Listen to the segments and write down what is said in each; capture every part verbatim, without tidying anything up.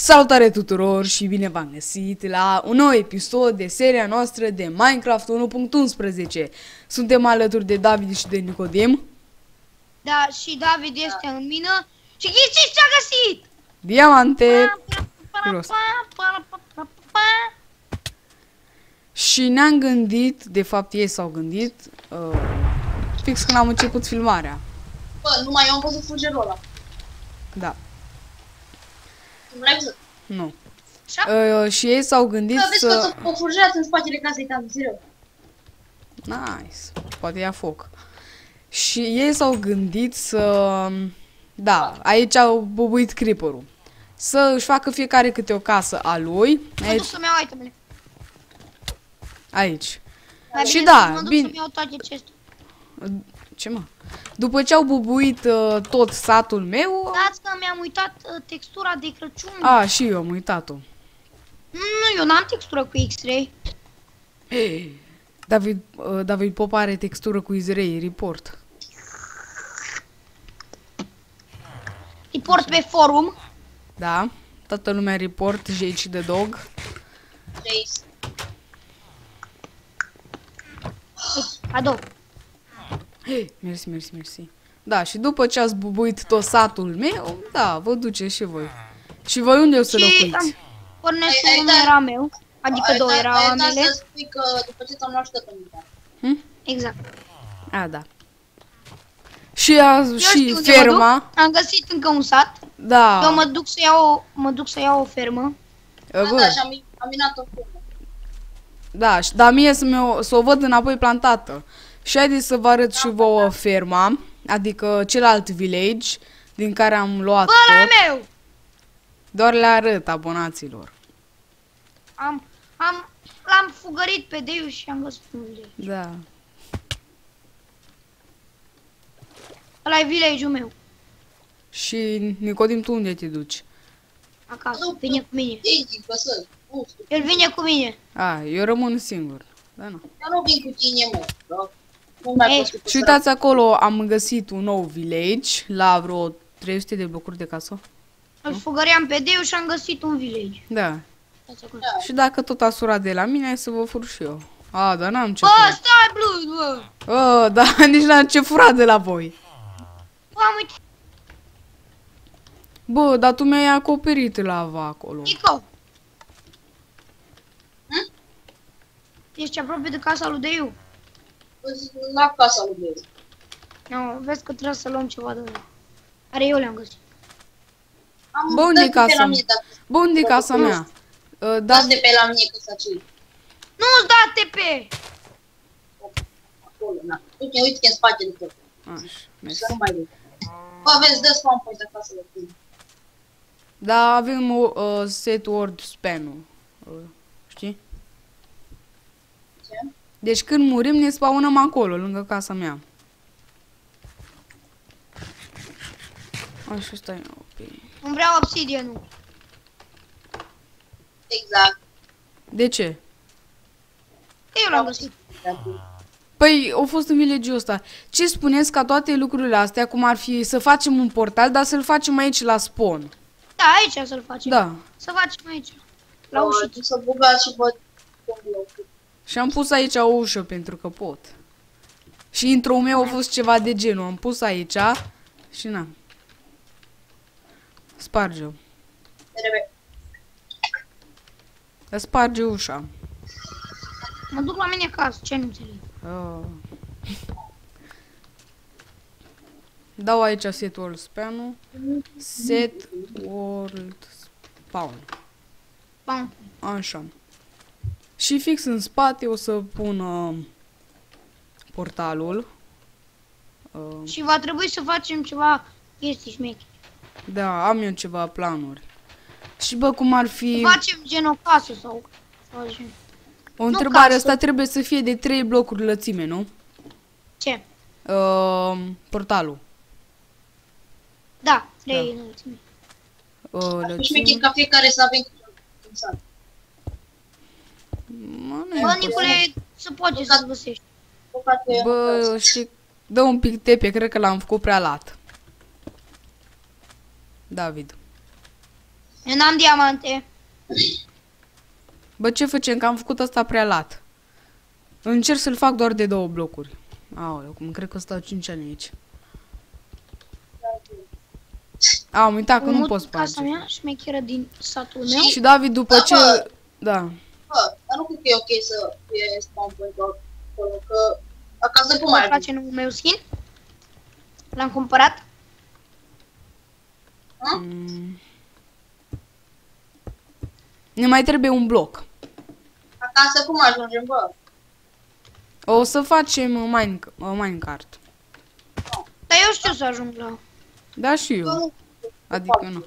Salutare tuturor și bine v-am găsit la un nou episod de seria noastră de Minecraft unu punct unsprezece. Suntem alături de David și de Nicodem. Da, și David este în mină și ghiciți ce-a găsit! Diamante! Și ne-am gândit, de fapt ei s-au gândit, uh, fix când am început filmarea. Bă, numai eu am văzut fulgerul ăla. Da. Nu. Uh, și ei s-au gândit că vezi să... că o fulgerat în spatele casei tale, zireu. Nice. Poate ia foc. Și ei s-au gândit să... Da, aici au bubuit creeper-ul. Să își facă fiecare câte o casă a lui. Aici. Mă duc să-mi iau itemele. Aici. Mai și bine, da, mă duc bine... să-mi iau toate acestea. Ce mă? După ce au bubuit uh, tot satul meu... Dați că mi-am uitat uh, textura de Crăciun. A, și eu am uitat-o. Nu, nu, eu n-am textură cu X-Ray. Hey, David, uh, David Popa are textură cu X-Ray, report. Report pe forum. Da, toată lumea report, J-C the dog. J-C. Adou. Hei, mersi, mersi, mersi. Da, și după ce ați bubuit tot satul meu, da, vă duceți și voi. Și voi unde o să locuiți? Pornesc un era meu, adică două erau amele. Să spui că după ce s-au luat hm? Exact. A, da. Și, a, și ferma. Am găsit încă un sat. Da. Eu mă duc să iau, mă duc să iau o fermă. A, da, și am, am minat o fermă. Da, și, dar mie să o văd înapoi plantată. Și haideți să vă arăt da, și vouă da. ferma, adică celălalt village din care am luat Bă, tot. Meu! Doar le arăt abonaților. Am, am, l-am fugărit pe Deiu și am găsit un village. Da. Ăla e village-ul meu. Și Nicodim, tu unde te duci? Acasă, vine cu mine. El vine cu mine. A, eu rămân singur. Da, nu. Eu nu vin cu tine, mă, da? Ei, și uitați acolo, am găsit un nou village la vreo trei sute de blocuri de casă. Îl fugăream pe Deiu și am găsit un village. Da. Da. Și dacă tot a surat de la mine, hai să vă fur și eu. A, dar n-am ce fura. Bă, stai, blu, bă! Bă, dar nici n-am ce fura de la voi. Bă, am uitat. Bă, dar tu mi-ai acoperit lava acolo. Nico! Hm? Ești aproape de casa lui Deiu. La casa lui Deiu. Nu, vezi că trebuie să luăm ceva de ăla. Care eu le-am găsit. Bă, unde-i casa? Bă, unde-i casa mea? Da-ți T P la mine, că s-a cei. Nu-ți da T P! Acolo, na. Uite, uite că-i spate de tot. Să nu mai vezi. Bă, vezi, dă spam pe acasă la tine. Da, avem set word span-ul. Știi? Deci când murim, ne spawnăm acolo, lângă casa mea. Așa, stai, ok. Nu vreau obsidianul. Exact. De ce? Eu l-am găsit. Păi, au fost în village-ul ăsta. Ce spuneți ca toate lucrurile astea, cum ar fi să facem un portal, dar să-l facem aici la spawn? Da, aici să-l facem. Da. Să facem aici. La ușă. Să bugați și văd. Și am pus aici o ușă pentru că pot. Și intro-ul meu a fost ceva de genul. Am pus aici și na. Sparge-o. Sparge ușa. Mă duc la mine acasă, ce nu înțeleg. Oh. Dau aici set world spawn-ul. Set world spawn. Spawn. Așa. Și fix în spate o să pun uh, portalul. Uh, și va trebui să facem ceva chestii șmeche. Da, am eu ceva planuri. Și bă, cum ar fi... Facem gen o casă sau... O întrebare, asta trebuie să fie de trei blocuri lățime, nu? Ce? Uh, portalul. Da, trei da. lățime. Uh, lățime. Șmeche ca fiecare să avem în sală. Bă, Nicule, se poate să-ți găsești. Bă, știi, dă un pic tepe, cred că l-am făcut prea lat. David. Eu n-am diamante. Bă, ce facem? Că am făcut asta prelat. Încerc să-l fac doar de două blocuri. Aoleu, cum cred că stau cinci ani aici. A, am uitat că nu pot sparge. Casa mea, șmecheră din satul meu. Și David, după da, ce... Bă, da. Bă, dar nu cred că e ok să fie spawn point acolo, că acasă nu mai face numele meu skin. L-am cumpărat. Mm. Ne mai trebuie un bloc. Acasă cum ajungem, bă? O să facem mine, Minecraft. Dar eu știu să ajung la... Da, și eu. Adică nu.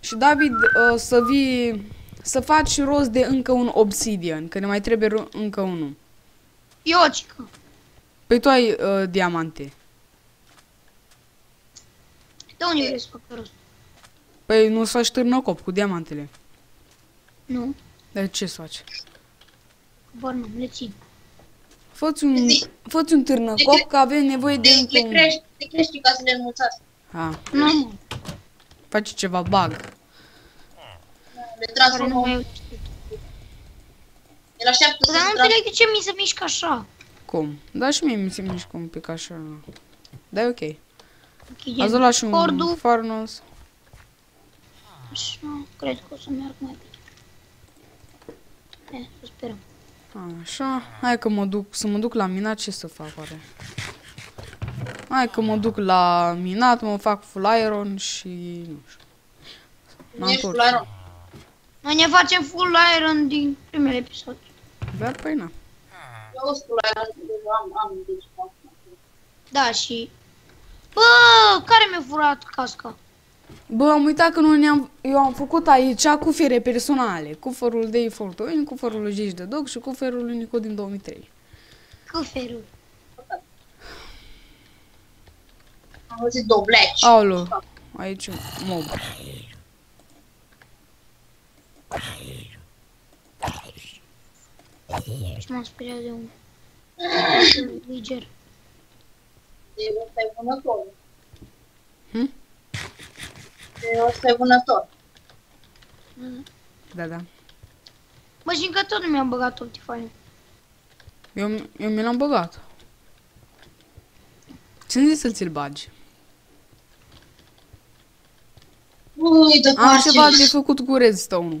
Și David, o să vii... Să faci rost de încă un obsidian, că ne mai trebuie încă unul. Eu, cică. Păi tu ai uh, diamante. De unde vrei să fac rost? Păi nu-ți faci târnocop cu diamantele. Nu. Dar ce să faci? Bă, nu, le țin. Fă-ți un, fă-ți un târnăcop, că avem nevoie de încă un... Te crești ca să le înmulțați. Ha. Nu. Faci ceva bug. Le transformă. El așteaptă să-l transformă. Dar nu înțeleg de ce mi se mișcă așa. Cum? Da, și mie mi se mișcă un pic așa. Da, e ok. Azi o luat și un farnos. Așa, cred că o să meargă mai bine. E, să sperăm. Așa, hai că mă duc, să mă duc la minat, ce să fac oare? Hai că mă duc la minat, mă fac full iron și nu știu. Ești full iron? Noi ne facem full iron din primele episod. Da, păi na. Eu sunt full iron, am, am, deci fac. Da, și... Bă, care mi-a furat casca? Bă, am uitat că noi ne-am... Eu am făcut aici cufere personale. Cuferul de Fortune, cuferul lui J-C the dog și cuferul lui Nico din două mii trei. Cuferul. Am văzut dobleci. Aolo, aici un mob. Ce m-am speriat de un... Liger. De ăsta e vânătorul. Hm? Ăsta e vânător. Da, da. Bă, și încă tot nu mi-am băgat optifine. Eu, eu mi l-am băgat. Ce-mi zici să-l ți-l bagi? Am ceva de făcut cu redstone-ul.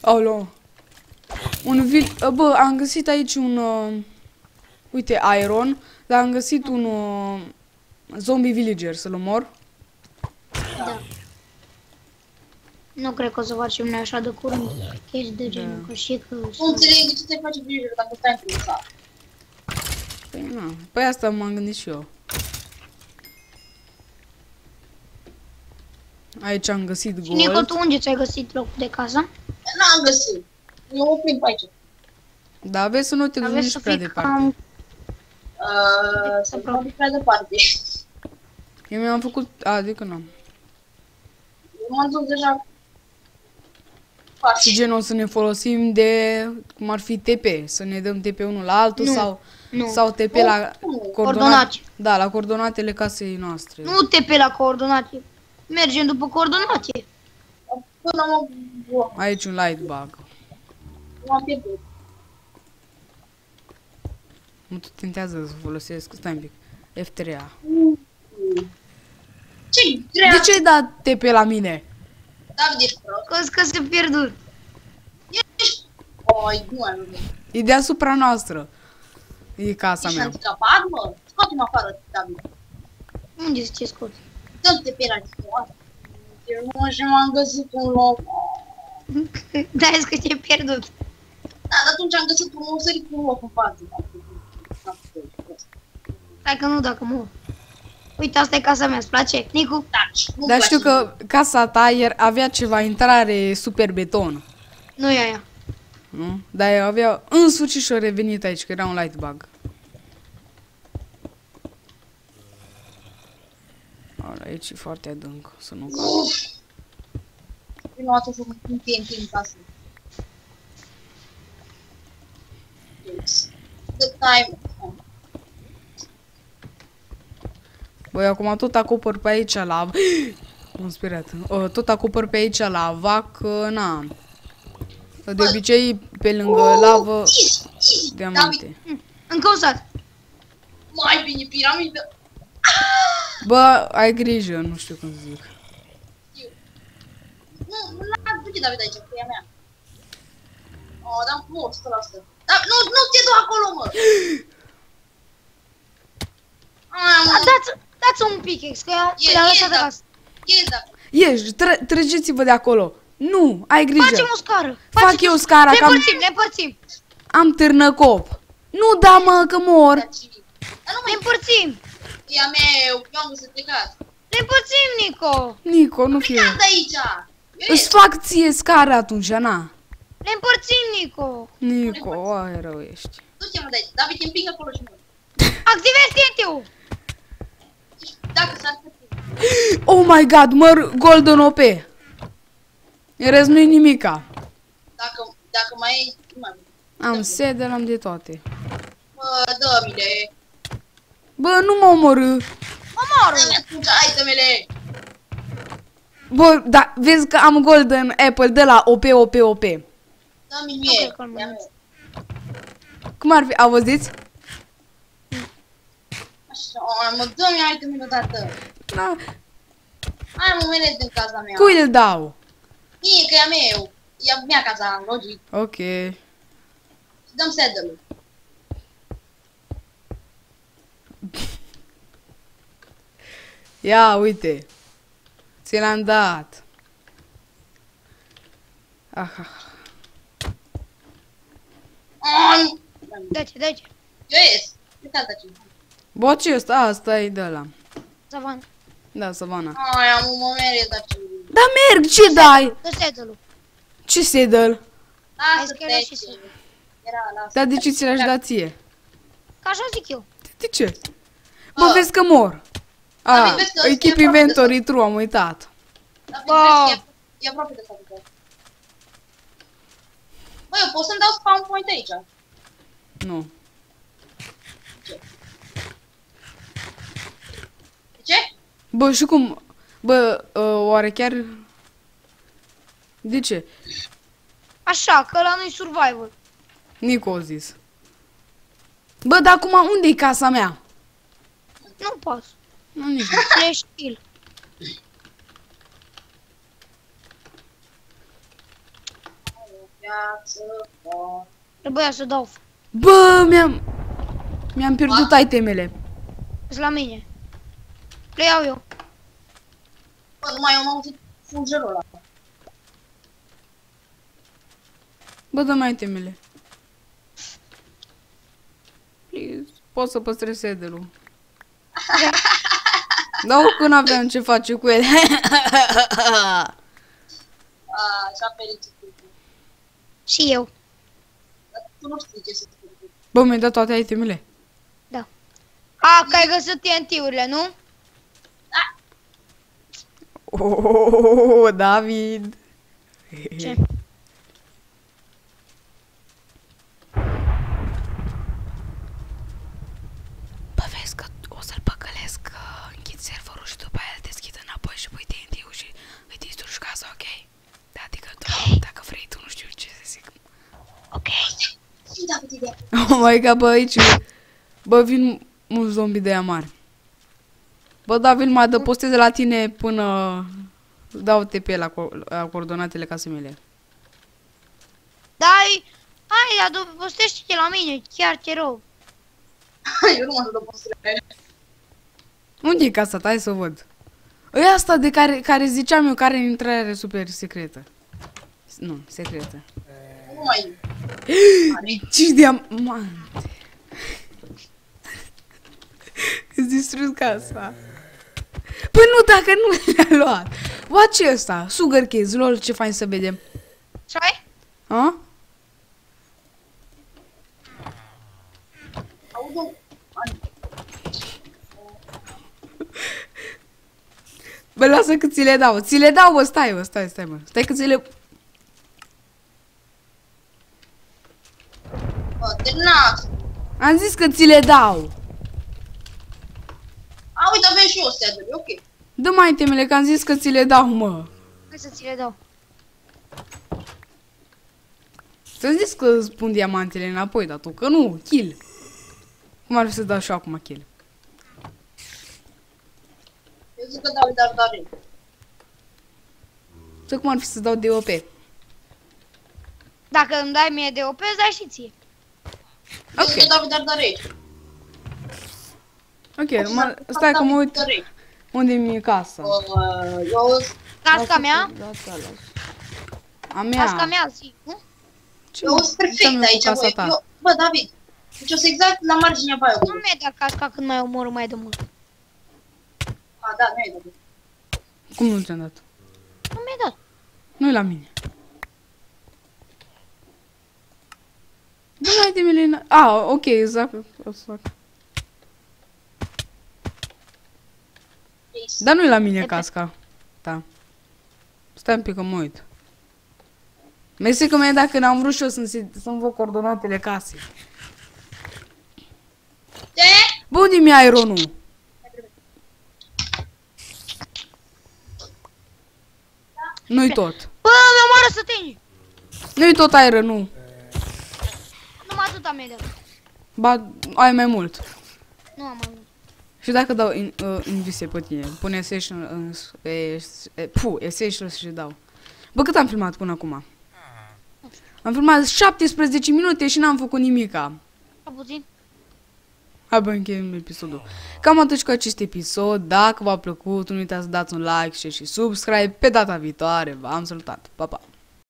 Alo. Un vi- Bă, am găsit aici un, uh, uite, iron, dar am găsit un uh, zombie villager, să-l omor. Da. Nu cred că o să facem noi așa de curând, că ești de genul, că știi că... Nu înțeleg de ce te faci grijă dacă stai în prima. Păi nu, păi asta m-am gândit și eu. Aici am găsit gold. Și Nico, tu unde ți-ai găsit locul de casă? N-am găsit, eu o plimb aici. Dar aveți să nu te duci prea departe. Să probabil prea departe. Eu mi-am făcut, adică nu. M-am dus deja. Și genul să ne folosim de, cum ar fi T P, să ne dăm T P unul la altul nu, sau, nu. sau T P nu, la nu. coordonate. Da, la coordonatele casei noastre. Nu T P la coordonate, mergem după coordonate. Aici un light bug. Mă tot tentează să folosesc, stai un pic, F trei A. Ce-i grea? De ce-ai dat T P la mine? David, ești prost. Că se pierdut. Ești... Oi, nu ai lume. E deasupra noastră. E casa mea. Ești anticapat, mă? Scoate-mă afară, David. Unde să te scoți? Dă-mi T P la tine. Eu nu m-am găsit un loc. Da, ești că te-ai pierdut. Da, dar atunci am găsit un sărit cu un loc în față. Stai că nu, dacă mor. Uite, asta e casa mea, îți place? Nicu, taci. Dar știu că casa ta ieri avea ceva intrare super beton. Nu e aia. Nu? Dar eu avea însuși și-o revenit aici, că era un light bug. Ala, aici e foarte adânc, să nu cad. Prima dată să mă pinte în casă. Good time. Băi, acum tot acopăr pe aici la... M-am speriat. Tot acopăr pe aici la vacă, na. De obicei, pe lângă oh, lavă, easy, easy. Diamante. Încă un sat. Mai bine, piramidă. Bă, ai grijă, nu știu cum să zic. Nu, nu l-am duce David aici, că e a mea. O, dar mor, o sută la sută. Dar nu, nu te du acolo, mă! Dați-o un pic, că ea le-a lăsat acasă. Ieși, trăgeți-vă de acolo. Nu, ai grijă. Facem o scară. Fac eu scara. Ne părțim, ne părțim. Am târnăcop. Nu da, mă, că mor. Ne împărțim. Ia meu, eu am să plecat. Ne împărțim, Nico. Nico, nu fiu. Îți fac ție scara atunci, na. Ne împărțim, Nico. Nico, oare rău ești. Du-te-mă de aici, David, te împing acolo și mă. Activezi clientul. Dacă s-ar putea. Oh my god, mă, golden O P. În rest nu-i nimica. Dacă, dacă mai e... Am sed, am de toate. Bă, dă-mi de... Bă, nu mă omorâ. Omorâ! Hai, dă-mi-le! Bă, da, vezi că am golden apple de la O P, O P, O P. Dă-mi mie. Cum ar fi? Auziți? Așa, mă, dă-mi, hai, dă-mi odată. Da. Hai, mă, merez din casa mea. Cui le dau? Mie, că e a meu. E a mea casa, logic. Ok. Și dăm sedă-l. Ia, uite. Ți l-am dat. Aha. Dă-ce, dă-ce. Yes. Bă, ce ăsta? Asta e de ăla. Savana. Da, savana. Ai, am un moment, dă-ce. Da, merg, ce dai? Ce sedăl? Dar de ce ți l-aș da ție? Ca așa zic eu. De ce? Bă, vezi că mor. A, echip inventory true, am uitat. E aproape de fapt. Bă, eu pot să-mi dau spawn point aici? Nu. De ce? Bă, și cum... Bă, oare chiar... De ce? Așa, că ăla nu-i survival. Nico a zis. Bă, dar acum unde-i casa mea? Nu poți. Nu, Nico. Ești kill. Trebuia să dau. Bă, mi-am... Mi-am pierdut itemele. Sunt la mine. Le iau eu. Bă, numai eu am auzit fulgerul ăla. Bă, dă-mi itemele. Please, pot să păstrez sedelul. Dau că n-aveam ce face cu ele. Așa fericit. Și eu. Dar tu nu știi ce se întâmplă. Bă, mi-ai dat toate itemele? Da. A, că ai găsit T N T-urile, nu? Ooooooh, David! Ce? Bă, vezi că o să-l păcălesc, că închid serverul și după aia îl deschid înapoi și pui T N T-ul și îi distrugi casa, ok? Adică tu, dacă vrei tu, nu știu ce să zic. Ok. Oh my god, bă, aici... Bă, vin mulți zombi de aia mari. Bă, David, mă adăpostez de la tine până dau T P la, co la coordonatele casei mele. Dai, hai, adăpostește-te la mine, chiar te rog. Eu nu mă adăpostez. Unde e casa ta? Hai să o văd. E asta de care, care ziceam eu, care e intrare super secretă. Nu, secretă. Nu mai e. Cinci diamante. Îți distrugi casa. Păi nu, dacă nu le-a luat. What ce ăsta? Sugar kids, lol, ce fain să vedem. Ce ai? Ha? Bă, lasă că ți le dau. Ți le dau, bă, stai, bă, stai, stai, mă. Stai că ți le... Bă, terminat. Am zis că ți le dau. A, uite, avem și eu seturi, ok. Dă mai temele, că am zis că ți le dau, mă. Hai să ți le dau. Ți-am zis că îți pun diamantele înapoi, dar tu, că nu, kill. Cum ar fi să dau și eu acum kill? Eu zic că dau, dar, dar, dar. Cum ar fi să dau D O P? Dacă îmi dai mie D O P, îți dai și ție. Eu zic că dau, dar, dar, dar. Ok, numai, stai că mă uit unde mi-e casa. Casca mea? A mea. Casca mea, zic, nu? Eu sunt perfect aici, băi. Bă, David, deci eu sunt exact la marginea baia. Nu mi-ai dat casca când mai omorul mai de mult. A, da, mi-ai dat. Cum nu ți-am dat? Nu mi-ai dat. Nu-i la mine. Nu-i de mine. A, ok, exact. O să fac. Dar nu-i la mine casca. Da. Stai un pic că mă uit. Mersi că mie dacă n-am vrut și eu să-mi văd coordonatele casei. Ce? Bă, unde mi-ai ironul? Nu-i tot. Bă, mi-o moară să tine! Nu-i tot ironul. Numai atâta mi-ai dat. Ba, ai mai mult. Nu am mai mult. Și dacă dau invise pe tine, pune essentials și dau. Bă, cât am filmat până acum? Am filmat șaptesprezece minute și n-am făcut nimica. A puțin. Hai bă, încheiem episodul. Cam atunci cu acest episod. Dacă v-a plăcut, nu uitați să dați un like, share și subscribe. Pe data viitoare, v-am salutat. Pa, pa!